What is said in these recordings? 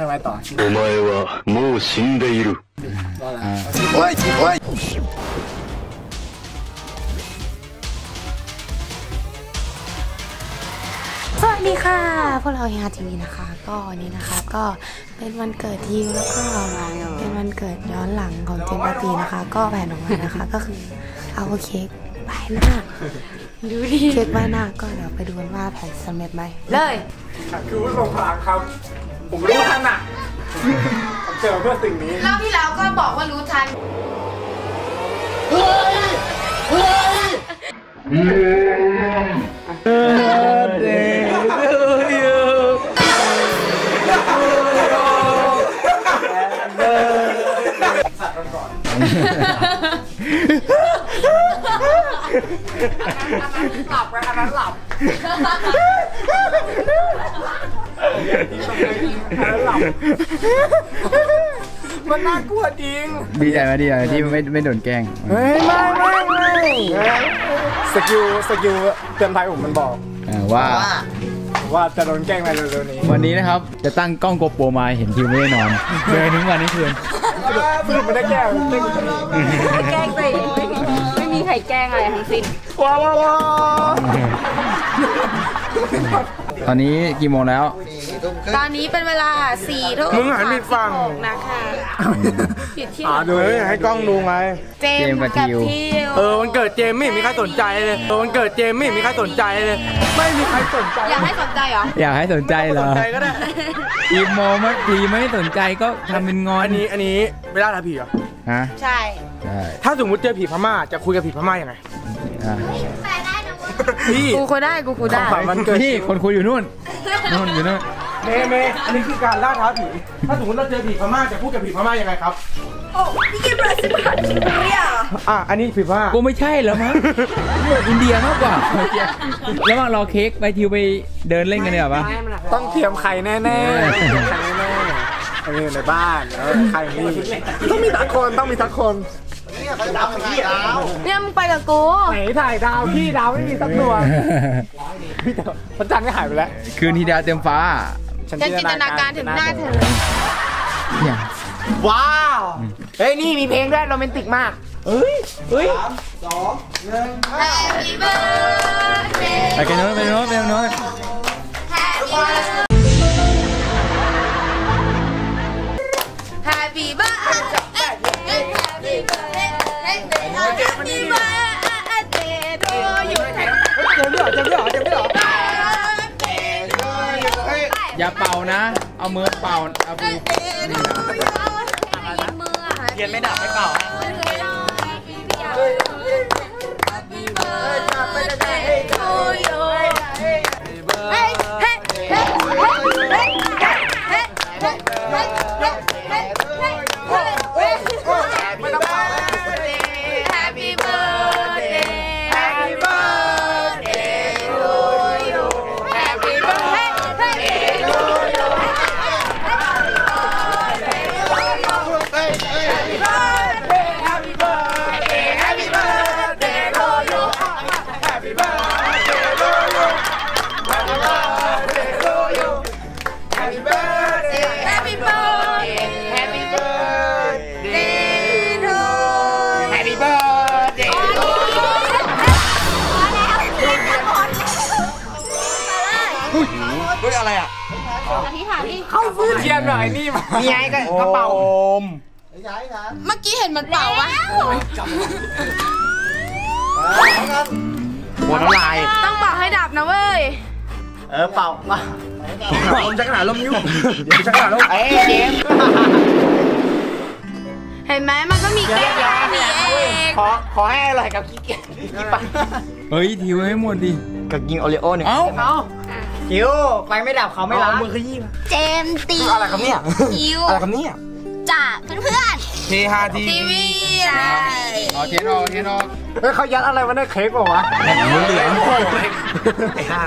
ช่างไรต่อโอ้ไม่ว่ามูชินเดอิรุโอ้ยโอ้ยสวัสดีค่ะพวกเราเฮียทีวีนะคะก็นี้นะคะก็เป็นวันเกิดยิวแล้วก็เป็นวันเกิดย้อนหลังของเจมปาตีนะคะก็แผนออกมานะคะก็คือเอาเค้กใบหน้าดูดิเค้กใบหน้าก็เดี๋ยวไปดูกันว่าแผนสำเร็จไหมเลยคือผู้ส่งพลังครับผมรู้ทันอ่ะผมเจอเพื่อสิ่งนี้รอบที่แล้วก็บอกว่ารู้ทันเฮ้ยเฮ้ยหลับเลยอันนั้นหลับมันน่ากลัวจริงดีใจมาดีใจที่ไม่โดนแกล้งไม่สกิลเตือนภัยผมมันบอกว่าจะโดนแกล้งอะไรเร็วๆนี้วันนี้นะครับจะตั้งกล้องโกโปรมาเห็นทีมไม่ได้นอนเดินทั้งวันทั้งคืนสรุปไม่ได้แกล้งไปไม่มีใครแกล้งอะไรทั้งสิ้นว้าวตอนนี้กี่โมงแล้วตอนนี้เป็นเวลา4 ทุ่มมึงหันผิดฝั่งนะคะผิดที่ดูให้กล้องดูไงเจมกับทิววันเกิดเจมไม่มีใครสนใจเลยวันเกิดเจมไม่มีใครสนใจเลยไม่มีใครสนใจอยากให้สนใจเหรออยากให้สนใจเหรอสนใจก็ได้อีโมมันดีไม่สนใจก็ทำเป็นงอนอันนี้เวลาทำผีเหรอฮะใช่ถ้าสมมติเจอผีพม่าจะคุยกับผีพม่ายังไงพี่กูได้มันเกิดพี่คนคุยอยู่นู่นเมอันนี้คือการล่าท้าผีถ้าสมมติเราเจอผีพม่าจะพูดกับผีพม่ายังไงครับโอ้นี่กินประสิทธิ์ผัดชิมเนี่ยอันนี้ผีพม่ากูไม่ใช่แล้วมั้งอินเดียมากกว่าแล้วมารอเค้กไปทิวไปเดินเล่นกันเนี่ยหรอปะต้องเตรียมไข่แน่อันนี้อยู่ในบ้านไข่นี่ต้องมีสักคนเนี่ยมึงไปกับกูไหนถ่ายดาวพี่ดาวไม่มีสักตัวพี่ดาวพระจันทร์ก็หายไปแล้วคืนที่ดาวเต็มฟ้าฉันจินตนาการถึงหน้าเธอว้าวเฮ้ยนี่มีเพลงด้วยโรแมนติกมากเฮ้ย 3, 2, 1Happy Birthday ไปกันโน้ต Happy BirthdayHappy birthday to you เดี๋ยวอย่าเป่านะเอามือเป่าเอามือเย็นไม่ดับไม่เป่าเทียนหน่อยนี่มานี่ไงกระเป๋าเมื่อกี้เห็นมันเป่าวะหัวน้ำลายต้องเป่าให้ดับนะเว้ยเป่ามาผมจะขนาดลมยุ่งจะขนาดลมเกมเห็นไหมมันก็มีเกมนี่เองขอให้อร่อยกับกิ๊กปั่นเฮ้ยทิวให้หมดดิกับกินโอเรโอหนึ่งเอาคิวไปไม่ดับเขาไม่ล้างมือขยี้เจมตีอะไรครับเนี่ยคิวอะไรครับเนี่ยจากเพื่อนเฮฮาทีวีอ๋อเทนอเฮ้ยเขายัดอะไรมาในเค้กเปล่าวะเหลืองไอ้ห่า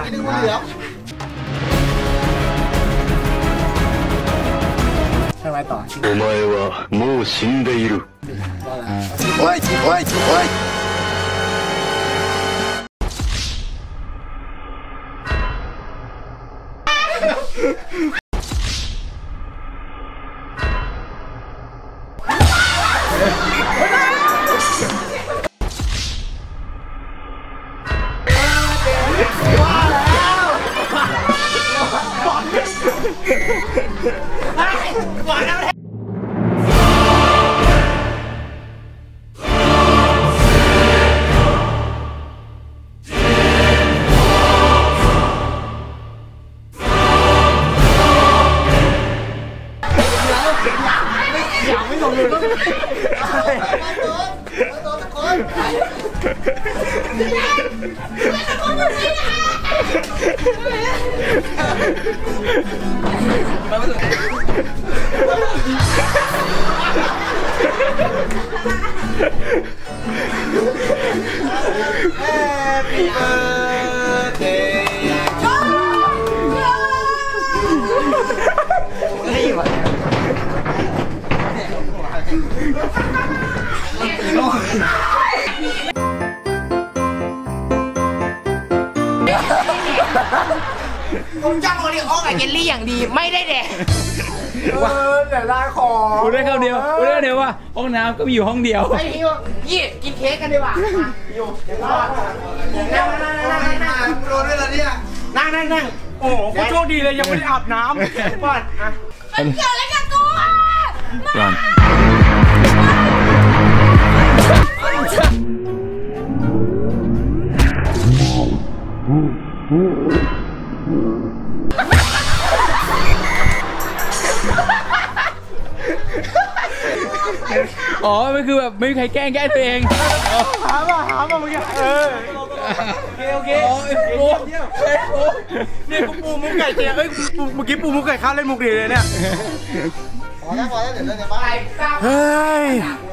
ทำไมต่อโอ้ไม่ว่ามูชินเดอิรุโอ้ย ผมจ้างโอริโอ้กับเจลลี่อย่างดีไม่ได้แดกแต่ลาของกูได้แค่เดียวกูได้เดียวว่าห้องน้ำก็มีอยู่ห้องเดียวไอ้นี่ยี่กินเค้กกันดีกว่าอยู่นั่งนั่งนั่งนั่งนั่งโดนด้วยละเนี่ยนั่งนั่งนั่งโอ้โหกูโชคดีเลยยังไม่ได้อาบน้ำป้อนอ่ะมันเกิดอะไรกับกูอ่ะมาอ๋อมันคือแบบไม่มีใครแกล้งแกล้งตัวเองหามาเมื่อกี้โอเคปูเนี่ยกูปูมุกไก่เจียเอ้ยเมื่อกี้ปูมุกไก่ข้าวเล่นมุกดีเลยเนี่ยพอแล้วเดี๋ยวเราจะไปเฮ้ย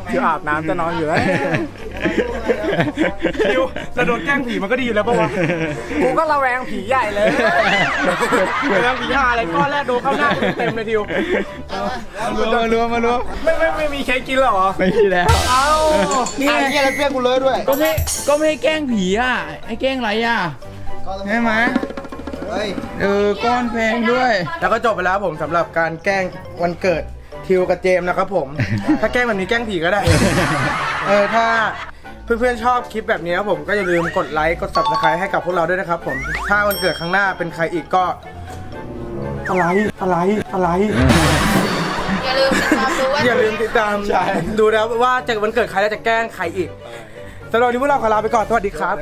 เดี๋ยวอาบน้ำจะนอนอยู่แล้วคิวจะโดนแกล้งผีมันก็ดีอยู่แล้วป่ะวะกูก็ระแวงผีใหญ่เลยระแวงผีห่าอะไรก้อนแรกโดนเข้าหน้าเต็มเลยคิวมารวมไม่มีใครกินหรอไม่มีแล้วเอ้านี่อะไรเปรี้ยวกูเลยด้วยก็ไม่ให้แกล้งผีอ่ะให้แกล้งอะไรอ่ะใช่ไหมก้อนแพงด้วยแล้วก็จบไปแล้วผมสำหรับการแกล้งวันเกิดทิวกับเจมนะครับผมถ้าแกล้งแบบนี้แกล้งผีก็ได้ถ้าเพื่อนๆชอบคลิปแบบนี้ครับผมก็อย่าลืมกดไลค์กด Subscribe ให้กับพวกเราด้วยนะครับผมถ้าวันเกิดครั้งหน้าเป็นใครอีกก็อะไรอย่าลืมติดตามดูนะว่าจะวันเกิดใครแล้วจะแกล้งใครอีกสำหรับวันนี้พวกเราขอลาไปก่อนสวัสดีครับเ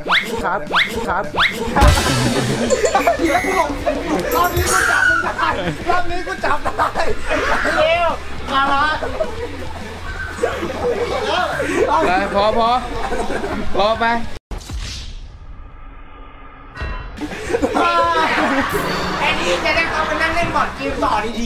ดี๋ยวกูหลงรอบนี้กูจับได้เร็วมาแล้วพอไปไอ้นี่จะได้เข้ามานั่งเล่นบอร์ดเกมต่อดี